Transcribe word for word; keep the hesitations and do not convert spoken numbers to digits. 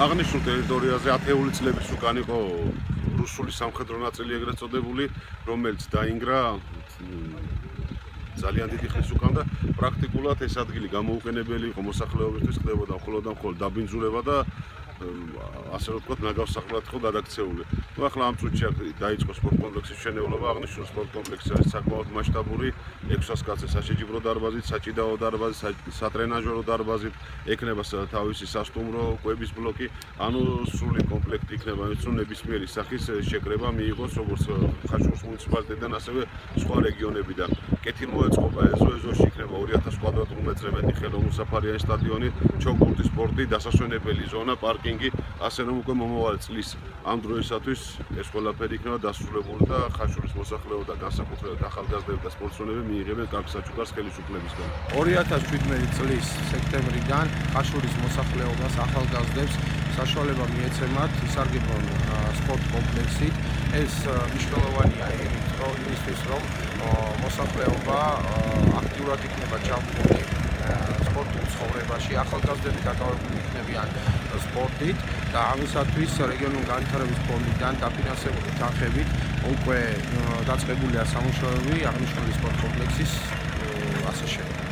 აღნიშნულ ტერიტორიაზე ათეული წლების უკან იყო რუსული სამხედრო ნაწილი ეგრეთ წოდებული, რომელიც დაინგრა ძალიან დიდი ხნის უკან და პრაქტიკულად ეს ადგილი გამოუყენებელი იყო მოსახლეობისთვის, ხდებოდა მხოლოდ და მხოლოდ დაბინძურება და ასე ვთქვათ, ნაგავსახლად იყო გადაქცეული. ნუ ახლა ამ წუთში დაიწყო სპორტ კომპლექსის მშენებლობა, აღნიშნულ სპორტ კომპლექსი არის საკმაოდ მასშტაბური, ექვსას კაცზე საშეჯიბრო დარბაზით, საჭიდაო დარბაზით, სატრენაჟერო დარბაზით, ექნება თავისი სასტუმრო, კვების ბლოკი, ანუ სრული კომპლექტი იქნება, ის რომ ნებისმიერი სახის შეკრება მიიღოს როგორც ხაშურის მუნიციპალიტეტიდან, ასევე სხვა რეგიონებიდან. კეთილმოეწყობა ეზო, ეზოში იქნება ორი ათას კვადრატული მეტრი მეტი ხელოვნასაფარიანი სტადიონი, ჩოგურთის სპორტი, დასასვენებელი ზონა, პარკინგი, ასე რომ უკვე მომავალი წლის ამ დროისათვის ეს ყველაფერი იქნება დასრულებული და ხაშურის მოსახლეობა და განსაკუთრებით ახალგაზრდები და სპორტსმენები მიიღებენ კარგ საჩუქარს ხელისუფლებისგან. ორი ათას седьмой წლის სექტემბრიდან ხაშურის მოსახლეობას ახალგაზრდებს საშუალება მიეცემათ ისარგებლონ სპორტ კომპლექსით. ეს მნიშვნელოვანია იმისთვის, რომ მოსახლეობა აქტიურად იქნება ჩართული სპორტულ ცხოვრებაში, ახალგაზრდები დაკავებული იქნებიან სპორტით და ამისათვის რეგიონულ განვითარების ფონდიდან დაფინანსებული თანხებით უკვე დაწყებულია სამუშაოები აღნიშნული სპორტ კომპლექსის ასე შექმნა.